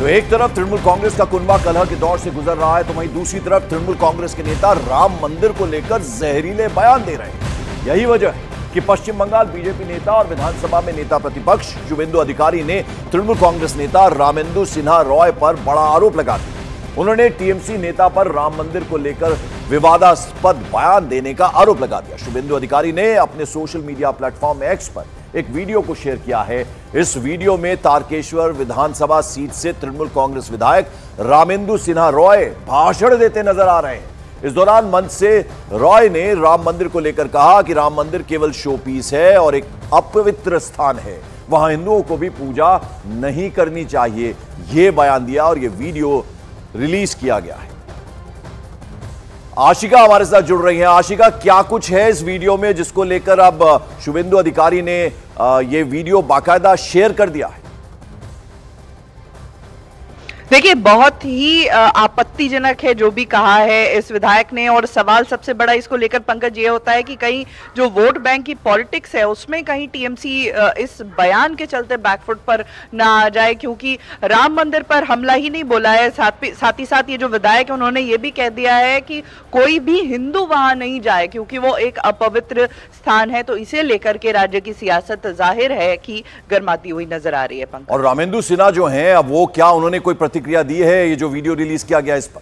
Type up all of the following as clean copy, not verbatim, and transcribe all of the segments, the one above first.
तो एक तरफ तृणमूल कांग्रेस का कुनबा कलह के दौर से गुजर रहा है, तो वहीं दूसरी तरफ तृणमूल कांग्रेस के नेता राम मंदिर को लेकर जहरीले बयान दे रहे हैं। यही वजह है कि पश्चिम बंगाल बीजेपी नेता और विधानसभा में नेता प्रतिपक्ष शुभेंदु अधिकारी ने तृणमूल कांग्रेस नेता रामेंदु सिन्हा रॉय पर बड़ा आरोप लगा दिया। उन्होंने टीएमसी नेता पर राम मंदिर को लेकर विवादास्पद बयान देने का आरोप लगा दिया। शुभेंदु अधिकारी ने अपने सोशल मीडिया प्लेटफॉर्म एक्स पर एक वीडियो को शेयर किया है। इस वीडियो में तारकेश्वर विधानसभा सीट से तृणमूल कांग्रेस विधायक रामेंदु सिन्हा रॉय भाषण देते नजर आ रहे हैं। इस दौरान मंच से रॉय ने राम मंदिर को लेकर कहा कि राम मंदिर केवल शोपीस है और एक अपवित्र स्थान है, वहां हिंदुओं को भी पूजा नहीं करनी चाहिए। यह बयान दिया और यह वीडियो रिलीज किया गया है। आशिका हमारे साथ जुड़ रही हैं। आशिका, क्या कुछ है इस वीडियो में जिसको लेकर अब शुभेंदु अधिकारी ने ये वीडियो बाकायदा शेयर कर दिया है? देखिए, बहुत ही आपत्तिजनक है जो भी कहा है इस विधायक ने, और सवाल सबसे बड़ा इसको लेकर पंकज ये होता है कि कहीं जो वोट बैंक की पॉलिटिक्स है उसमें कहीं टीएमसी इस बयान के चलते बैकफुट पर ना आ जाए, क्योंकि राम मंदिर पर हमला ही नहीं बोला है। साथ ही साथ ये जो विधायक है उन्होंने ये भी कह दिया है कि कोई भी हिंदू वहां नहीं जाए क्योंकि वो एक अपवित्र स्थान है। तो इसे लेकर के राज्य की सियासत जाहिर है कि गर्माती हुई नजर आ रही है। पंकज, और रामेंदु सिन्हा जो है, अब वो क्या उन्होंने कोई क्रिया दी है ये जो वीडियो रिलीज किया गया इस पर?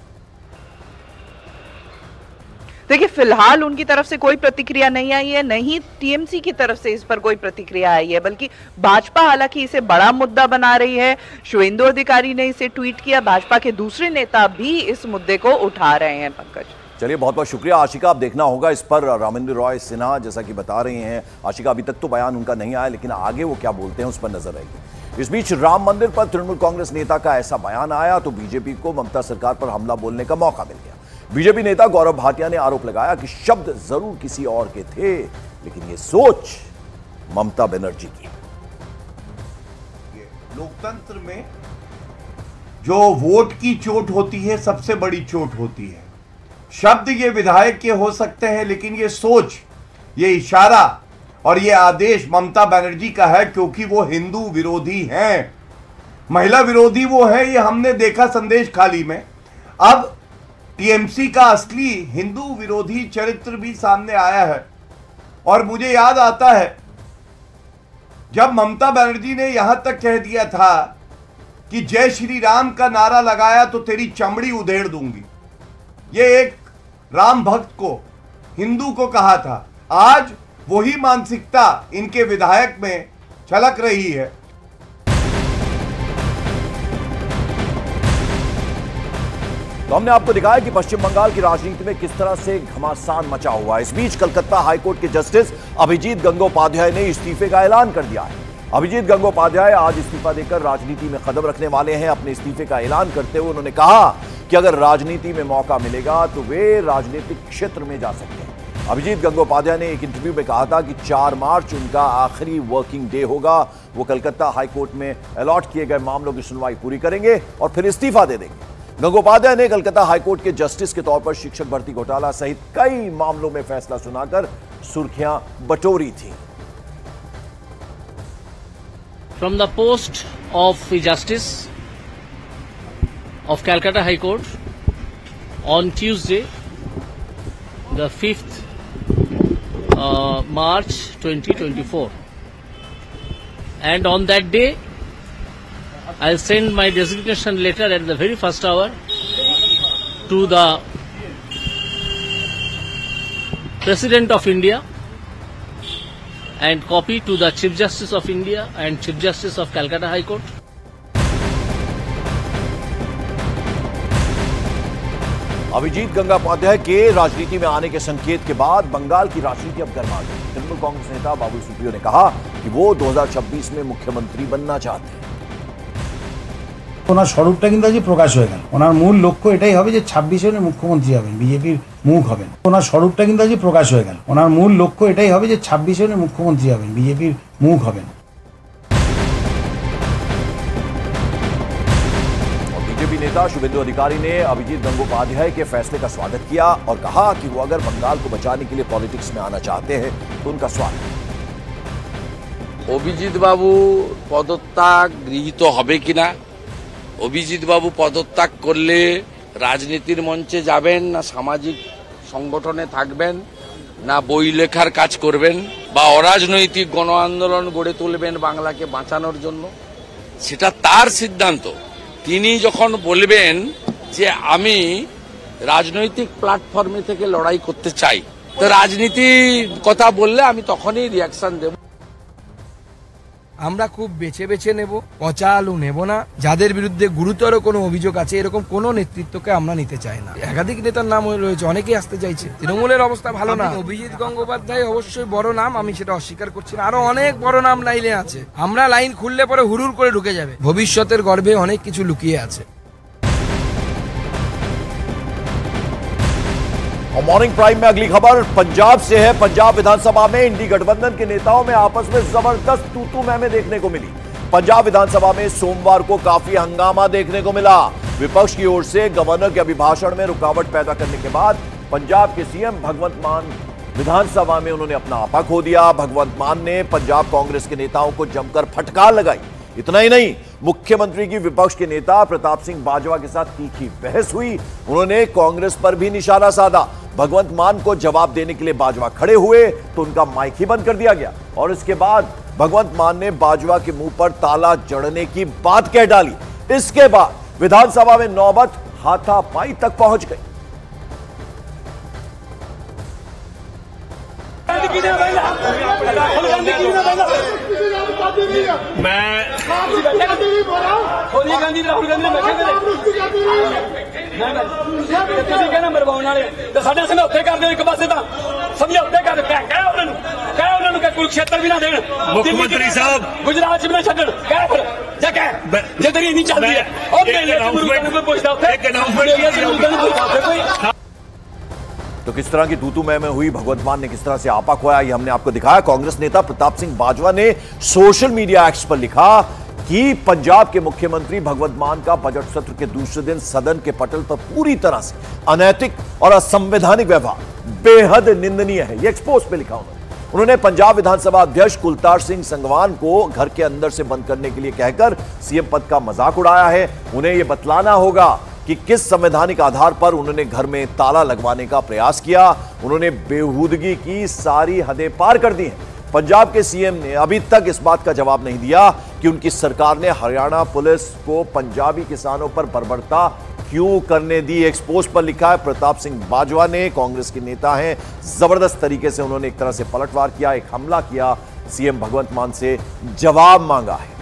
देखिए, फिलहाल उनकी तरफ से कोई प्रतिक्रिया नहीं आई है, नहीं टीएमसी की तरफ से इस पर कोई प्रतिक्रिया आई है, बल्कि भाजपा हालांकि इसे बड़ा मुद्दा बना रही है। शुभेंदु अधिकारी ने इसे ट्वीट किया, भाजपा के दूसरे नेता भी इस मुद्दे को उठा रहे हैं। पंकज, चलिए, बहुत बहुत शुक्रिया आशिका। आप देखना होगा इस पर रामेंदु रॉय सिन्हा, जैसा कि बता रहे हैं आशिका, अभी तक तो बयान उनका नहीं आया, लेकिन आगे वो क्या बोलते हैं उस पर नजर आएगी। इस बीच राम मंदिर पर तृणमूल कांग्रेस नेता का ऐसा बयान आया तो बीजेपी को ममता सरकार पर हमला बोलने का मौका मिल गया। बीजेपी नेता गौरव भाटिया ने आरोप लगाया कि शब्द जरूर किसी और के थे, लेकिन ये सोच ममता बनर्जी की। लोकतंत्र में जो वोट की चोट होती है सबसे बड़ी चोट होती है। शब्द ये विधायक के हो सकते हैं, लेकिन ये सोच, ये इशारा और ये आदेश ममता बनर्जी का है, क्योंकि वो हिंदू विरोधी हैं, महिला विरोधी वो है। ये हमने देखा संदेश खाली में। अब टीएमसी का असली हिंदू विरोधी चरित्र भी सामने आया है। और मुझे याद आता है जब ममता बनर्जी ने यहां तक कह दिया था कि जय श्री राम का नारा लगाया तो तेरी चमड़ी उधेड़ दूंगी। ये एक राम भक्त को, हिंदू को कहा था। आज वही मानसिकता इनके विधायक में झलक रही है। तो हमने आपको दिखाया कि पश्चिम बंगाल की राजनीति में किस तरह से घमासान मचा हुआ है। इस बीच कलकत्ता हाईकोर्ट के जस्टिस अभिजीत गंगोपाध्याय ने इस्तीफे का ऐलान कर दिया है। अभिजीत गंगोपाध्याय आज इस्तीफा देकर राजनीति में कदम रखने वाले हैं। अपने इस्तीफे का ऐलान करते हुए उन्होंने कहा कि अगर राजनीति में मौका मिलेगा तो वे राजनीतिक क्षेत्र में जा सकते हैं। अभिजीत गंगोपाध्याय ने एक इंटरव्यू में कहा था कि 4 मार्च उनका आखिरी वर्किंग डे होगा। वो कलकत्ता हाईकोर्ट में अलॉट किए गए मामलों की सुनवाई पूरी करेंगे और फिर इस्तीफा दे देंगे। गंगोपाध्याय ने कलकत्ता हाईकोर्ट के जस्टिस के तौर पर शिक्षक भर्ती घोटाला सहित कई मामलों में फैसला सुनाकर सुर्खियां बटोरी थी। From the post of the Justice of Calcutta High Court on Tuesday, the 5th March 2024, and on that day, I'll send my resignation letter at the very first hour to the President of India. And copy to the Chief Justice of India and Chief Justice of Calcutta High Court. Abhijit Gangopadhyay के राजनीति में आने के संकेत के बाद बंगाल की राजनीति अब गर्मा गई। तृणमूल कांग्रेस नेता बाबू सुप्रियो ने कहा कि वो 2026 में मुख्यमंत्री बनना चाहते हैं। स्वरूपटा किन्तु आज प्रकाश हो गेल। ओनार मूल लक्ष्य एटाई होबे जे 26 साले मुख्यमंत्री हबेन, बीजेपी मुख हबेन। ओनार स्वरूपटा किन्तु आज प्रकाश हो गेल। ओनार मूल लक्ष्य एटाई होबे जे 26 साले मुख्यमंत्री हबेन, बीजेपी मुख हबेन। और बीजेपी नेता शुभेंदु अधिकारी ने अभिजीत गंगोपाध्याय के फैसले का स्वागत किया और कहा कि वो अगर बंगाल को बचाने के लिए पॉलिटिक्स में आना चाहते हैं तो उनका स्वागत। अभिजीत बाबू पदत्याग गृहीत हबे किना अभिजीत बाबू पदत्याग करले राजनीतिर मंचे जाबेन ना सामाजिक संगठने थाकबेन ना बोई लेखार काज करबेन बा अराजनैतिक गण आंदोलन गड़े तुलबेन बांगलाके बाँचानोर जन्य सेटा तार सिद्धांत। तिनि जखन बोलबेन जे आमी राजनैतिक प्लैटफर्मे थेके लड़ाई करते चाई तो राजनीतिर कथा बोलले आमी तखोनी रियाक्शन देब। আমরা খুব বেছে বেছে নেব, পচা আলু নেব না। যাদের বিরুদ্ধে গুরুতর কোনো অভিযোগ আছে এরকম কোনো নেতৃত্বকে আমরা নিতে চাই না। একাধিক নেতার নাম রয়েছে, অনেকেই আসতে চাইছে। তৃণমূলের অবস্থা ভালো না। অভিজিৎ গঙ্গোপাধ্যায় অবশ্যই বড় নাম, আমি সেটা অস্বীকার করছি না। আরো অনেক বড় নাম লাইনে আছে, আমরা লাইন খুললে পরে হুড়ুর করে ঢুকে যাবে। ভবিষ্যতের গর্ভে অনেক কিছু লুকিয়ে আছে। और मॉर्निंग प्राइम में अगली खबर पंजाब से है। पंजाब विधानसभा में इंडी गठबंधन के नेताओं में आपस में जबरदस्त तू-तू मैं देखने को मिली। पंजाब विधानसभा में सोमवार को काफी हंगामा देखने को मिला। विपक्ष की ओर से गवर्नर के अभिभाषण में रुकावट पैदा करने के बाद पंजाब के सीएम भगवंत मान विधानसभा में उन्होंने अपना आपा खो दिया। भगवंत मान ने पंजाब कांग्रेस के नेताओं को जमकर फटकार लगाई। इतना ही नहीं, मुख्यमंत्री की विपक्ष के नेता प्रताप सिंह बाजवा के साथ तीखी बहस हुई। उन्होंने कांग्रेस पर भी निशाना साधा। भगवंत मान को जवाब देने के लिए बाजवा खड़े हुए तो उनका माइक ही बंद कर दिया गया और इसके बाद भगवंत मान ने बाजवा के मुंह पर ताला जड़ने की बात कह डाली। इसके बाद विधानसभा में नौबत हाथापाई तक पहुंच गई। तो किस तरह की तू-तू मैं हुई, भगवंत मान ने किस तरह से आपा खोया ये हमने आपको दिखाया। कांग्रेस नेता प्रताप सिंह बाजवा ने सोशल मीडिया एक्ट्स पर लिखा कि पंजाब के मुख्यमंत्री भगवंत मान का बजट सत्र के दूसरे दिन सदन के पटल पर पूरी तरह से अनैतिक और असंवैधानिक व्यवहार बेहद निंदनीय है, ये एक्सपोज पे लिखा उन्होंने। पंजाब विधानसभा अध्यक्ष कुलतार सिंह संगवान को घर के अंदर से बंद करने के लिए कहकर सीएम पद का मजाक उड़ाया है। उन्हें यह बतलाना होगा कि किस संवैधानिक आधार पर उन्होंने घर में ताला लगवाने का प्रयास किया। उन्होंने बेहूदगी की सारी हदें पार कर दी हैं। पंजाब के सीएम ने अभी तक इस बात का जवाब नहीं दिया कि उनकी सरकार ने हरियाणा पुलिस को पंजाबी किसानों पर बर्बरता क्यों करने दी। एक्सपोज पर लिखा है, प्रताप सिंह बाजवा ने, कांग्रेस के नेता हैं, जबरदस्त तरीके से उन्होंने एक तरह से पलटवार किया, एक हमला किया, सीएम भगवंत मान से जवाब मांगा है।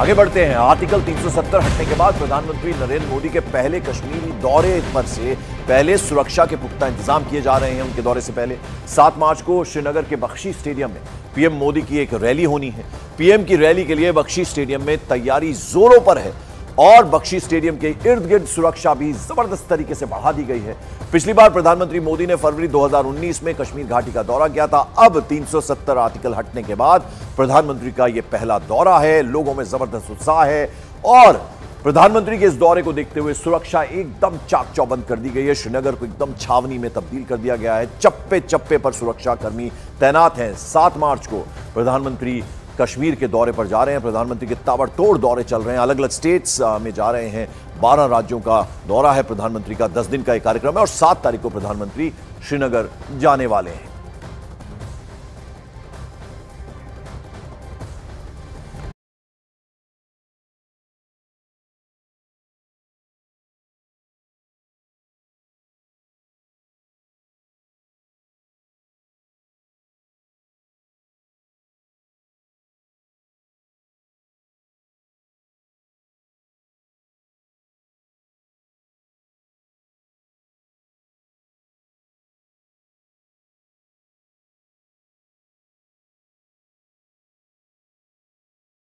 आगे बढ़ते हैं। आर्टिकल 370 हटने के बाद प्रधानमंत्री नरेंद्र मोदी के पहले कश्मीरी दौरे पर से पहले सुरक्षा के पुख्ता इंतजाम किए जा रहे हैं। उनके दौरे से पहले 7 मार्च को श्रीनगर के बख्शी स्टेडियम में पीएम मोदी की एक रैली होनी है। पीएम की रैली के लिए बख्शी स्टेडियम में तैयारी जोरों पर है और बख्शी स्टेडियम के इर्द गिर्द सुरक्षा भी जबरदस्त तरीके से बढ़ा दी गई है। पिछली बार प्रधानमंत्री मोदी ने फरवरी 2019 में कश्मीर घाटी का दौरा किया था। अब 370 आर्टिकल हटने के बाद प्रधानमंत्री का यह पहला दौरा है। लोगों में जबरदस्त उत्साह है और प्रधानमंत्री के इस दौरे को देखते हुए सुरक्षा एकदम चाक चौबंद कर दी गई है। श्रीनगर को एकदम छावनी में तब्दील कर दिया गया है। चप्पे चप्पे पर सुरक्षाकर्मी तैनात हैं। 7 मार्च को प्रधानमंत्री कश्मीर के दौरे पर जा रहे हैं। प्रधानमंत्री के ताबड़तोड़ दौरे चल रहे हैं, अलग अलग स्टेट्स में जा रहे हैं। 12 राज्यों का दौरा है प्रधानमंत्री का। 10 दिन का एक कार्यक्रम है और 7 तारीख को प्रधानमंत्री श्रीनगर जाने वाले हैं।